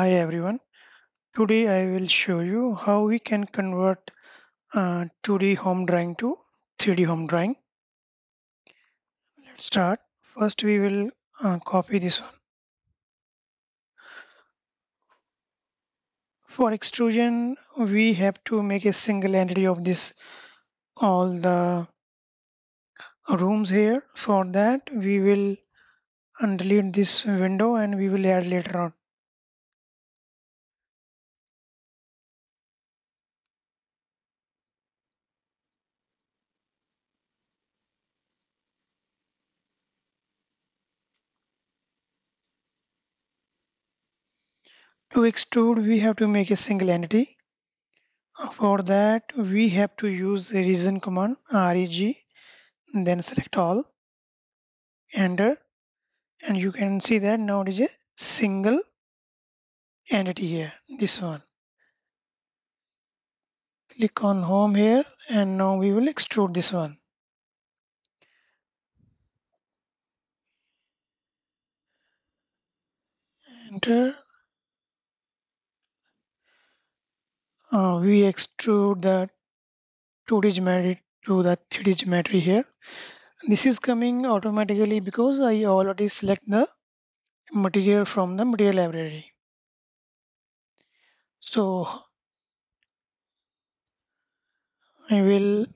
Hi everyone, today I will show you how we can convert 2D home drawing to 3D home drawing. Let's start. First we will copy this one. For extrusion we have to make a single entity of this all the rooms here. For that we will delete this window and we will add later on. To extrude we have to make a single entity. For that we have to use the region command reg, then select all, enter, and you can see that now it is a single entity here, this one. Click on home here and now we will extrude this one. Enter. We extrude the 2D geometry to the 3D geometry here. This is coming automatically because I already select the material from the material library. So I will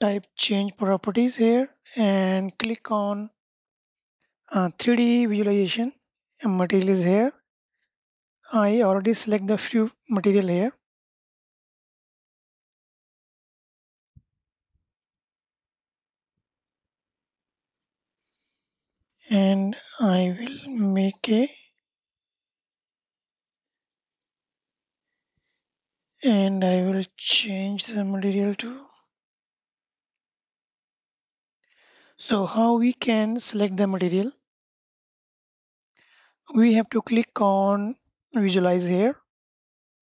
type change properties here and click on 3D visualization and material is here. I already select the few material here. And I will make a and I will change the material to. So how we can select the material? We have to click on visualize here,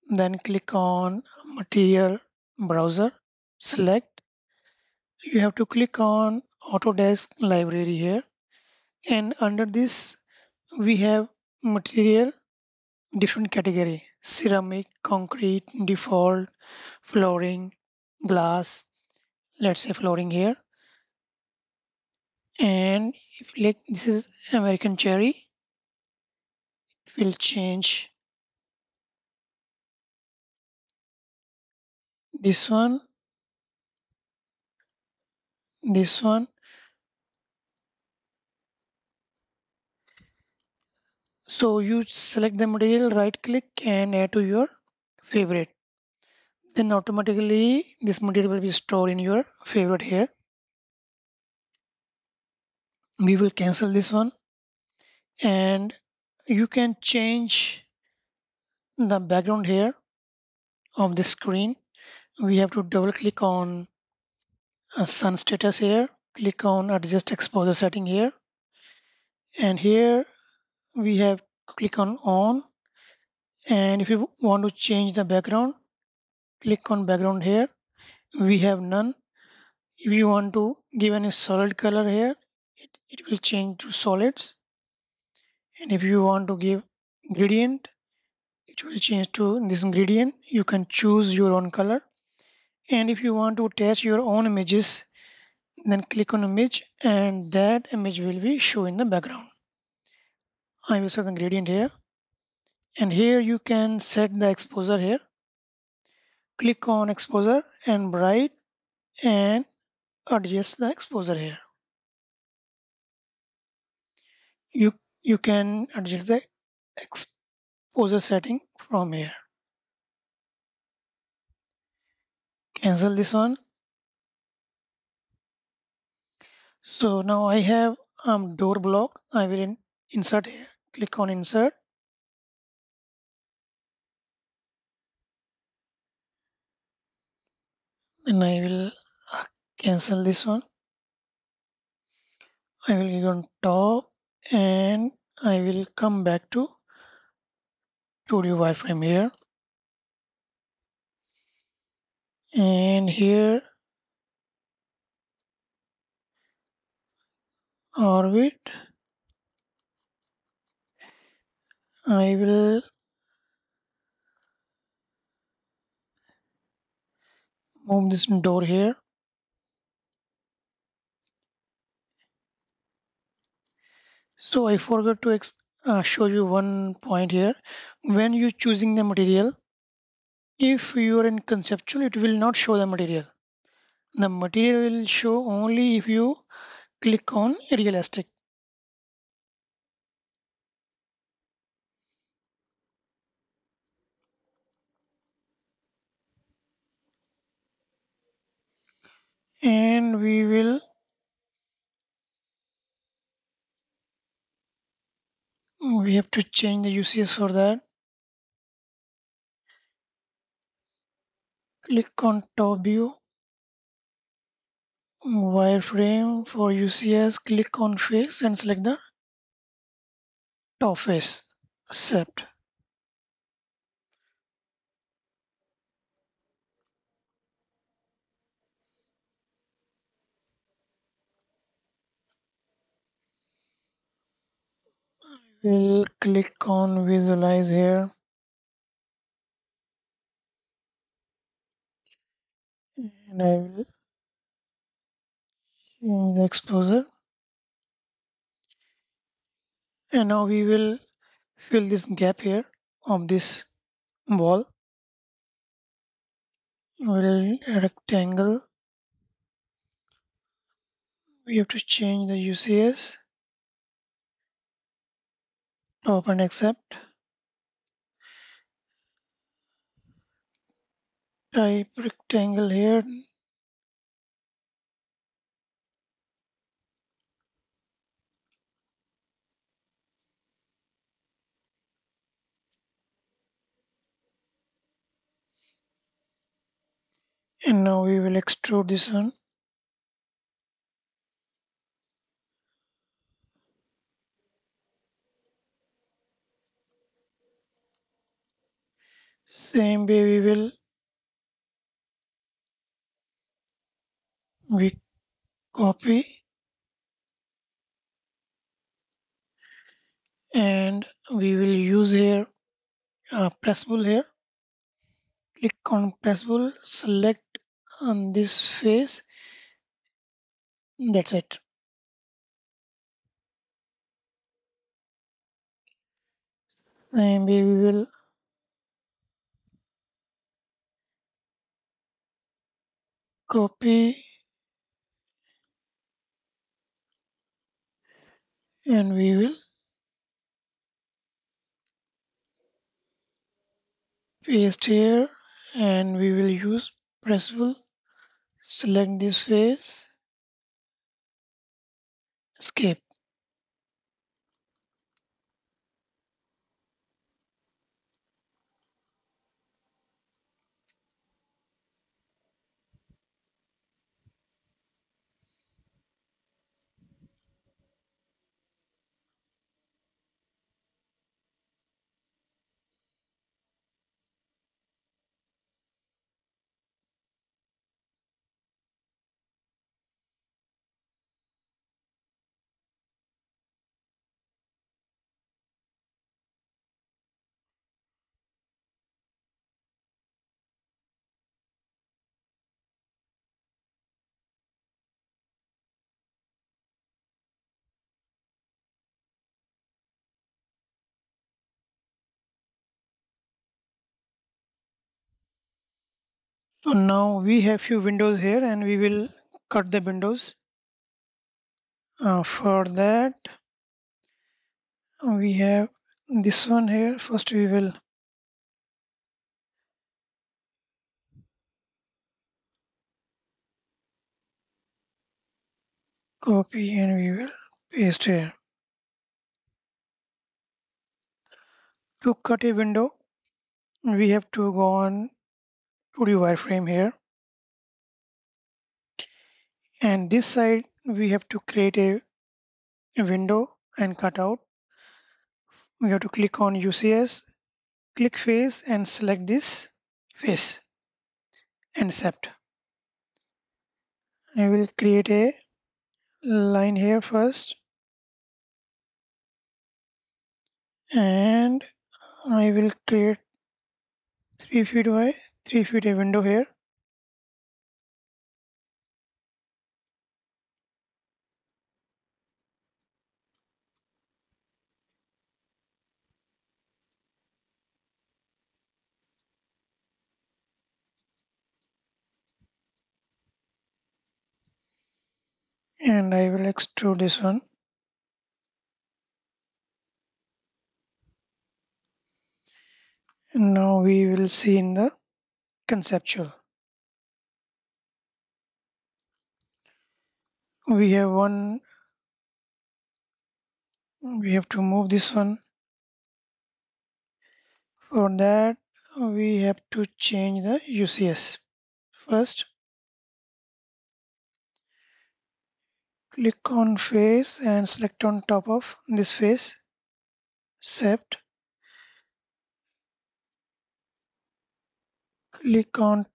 then click on material browser, select. You have to click on Autodesk Library here. And under this, we have material, different category, ceramic, concrete, default, flooring, glass, let's say flooring here. And if like this is American cherry, it will change this one. So you select the material, right click and add to your favorite. Then automatically this material will be stored in your favorite here. We will cancel this one. And you can change the background here of the screen. We have to double click on sun status here. Click on adjust exposure setting here. And here we have click on on, and if you want to change the background, click on background here. We have none. If you want to give any solid color here, it will change to solids. And if you want to give gradient, it will change to this gradient. You can choose your own color. And if you want to attach your own images, then click on image and that image will be shown in the background. I will set the gradient here, and here you can set the exposure here. Click on exposure and bright and adjust the exposure here. You can adjust the exposure setting from here. Cancel this one. So now I have door block. I will insert here. Click on insert. Then I will cancel this one. I will go on top and I will come back to 2D wireframe here. And here orbit. I will move this door here. So I forgot to show you one point here. When you're choosing the material, if you are in conceptual, it will not show the material. The material will show only if you click on realistic. And we will have to change the UCS for that. Click on top view, wireframe for UCS, click on face and select the top face, accept. We'll click on visualize here and I will change the exposure, and now we will fill this gap here of this wall. We'll rectangle, we have to change the UCS, top and accept, type rectangle here, and now we will extrude this one. Same way we will copy and we will use here pressable here. Click on pressable, select on this face. That's it. Same way we will copy and we will paste here, and we will use pressable, select this face, escape. So now we have few windows here, and we will cut the windows. For that, we have this one here. First we will copy and we will paste here. To cut a window, we have to go on 2D wireframe here, and this side we have to create a window and cut out. We have to click on UCS, click face and select this face and accept. I will create a line here first, and I will create 3 feet wide, 3 feet a window here, and I will extrude this one. And now we will see in the conceptual. We have one, we have to move this one. For that, we have to change the UCS. First, click on face and select on top of this face, accept. Click on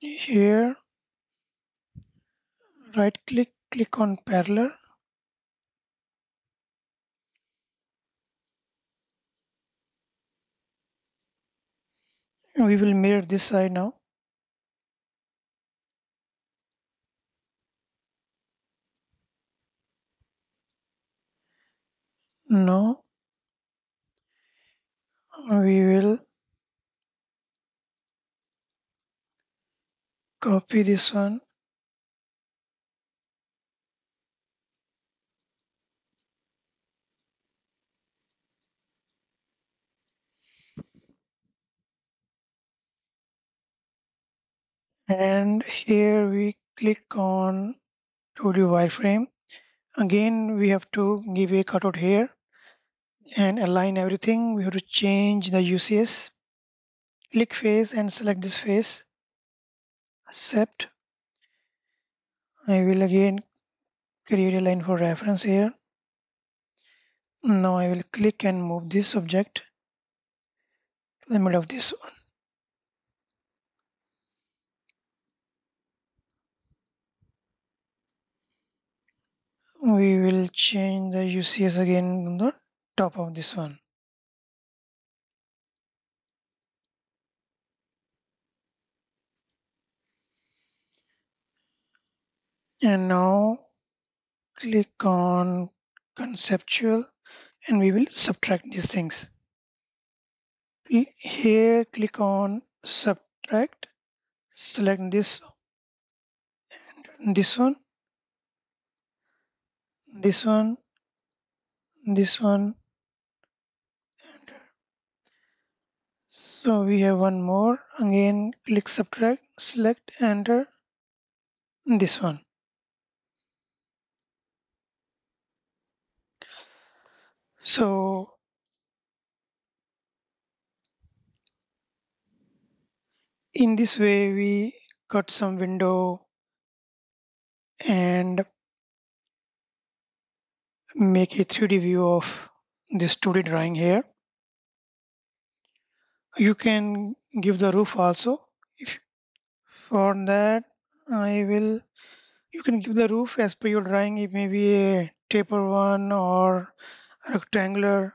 here, right click, click on parallel. We will mirror this side now. Now we will copy this one and here we click on 2D wireframe. Again, we have to give a cutout here and align everything. We have to change the UCS. Click face and select this face, accept. I will again create a line for reference here. Now I will click and move this object to the middle of this one. We will change the UCS again on the top of this one. And now click on conceptual and we will subtract these things. Here click on subtract, select this and this one, this one, this one, enter. So we have one more. Again, click subtract, select, enter, this one. So in this way, we cut some window and make a 3D view of this 2D drawing here. You can give the roof also. If for that, I will. You can give the roof as per your drawing. It may be a taper one or rectangular.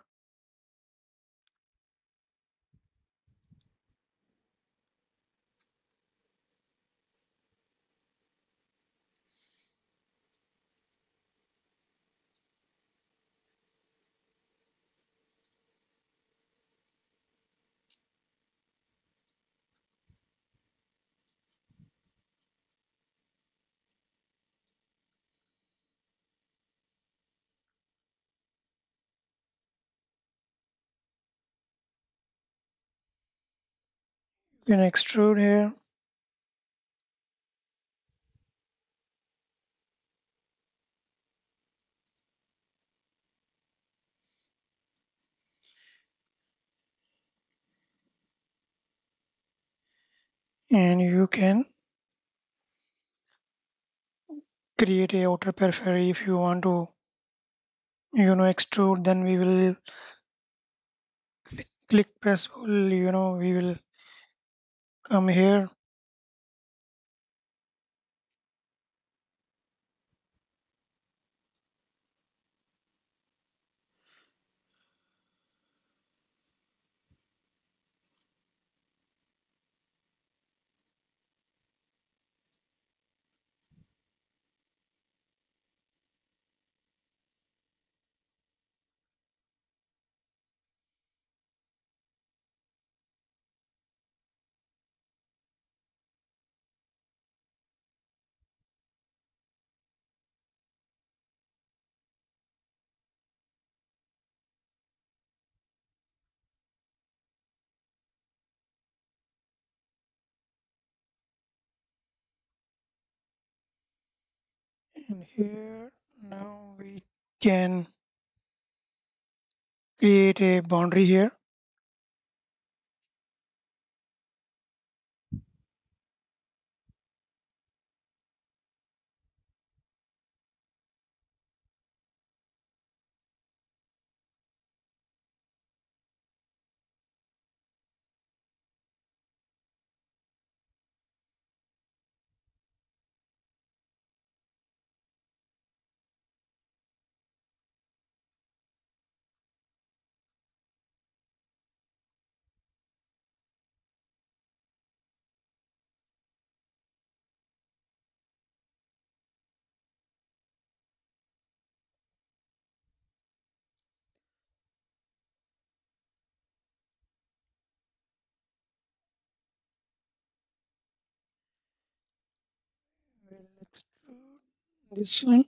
You can extrude here. And you can create a outer periphery if you want to, you know, extrude. Then we will click press hold, you know, we will come here in here. Now we can create a boundary here. Let's do this one.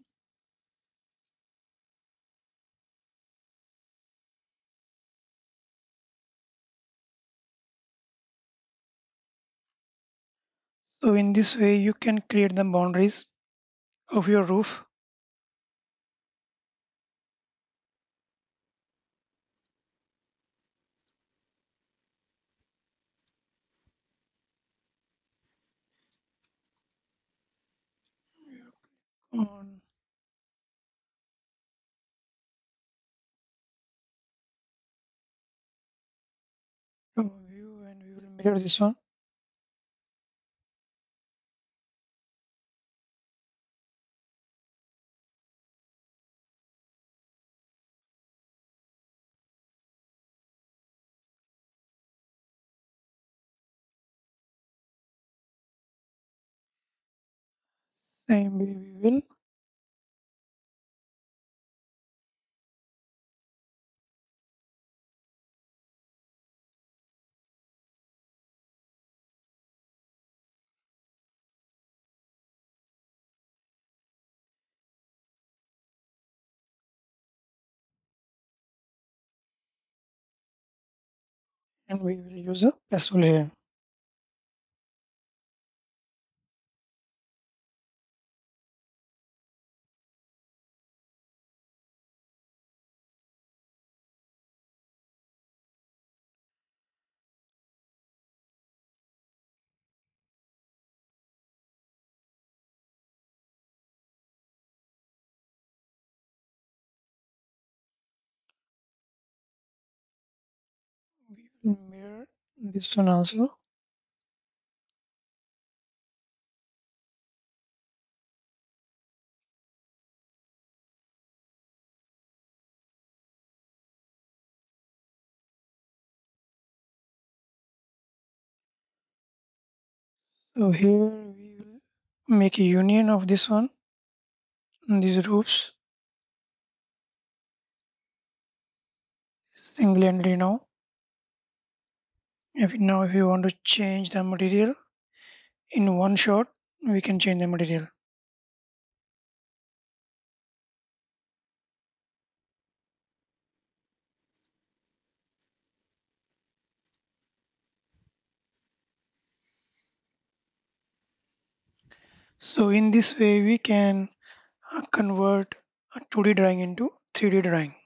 So in this way, you can create the boundaries of your roof. On view, and we will mirror this one. Same way we will use a pencil here. Mirror this one also. So here we will make a union of this one and these roofs singly now. If you want to change the material in one shot, we can change the material. So in this way, we can convert a 2D drawing into 3D drawing.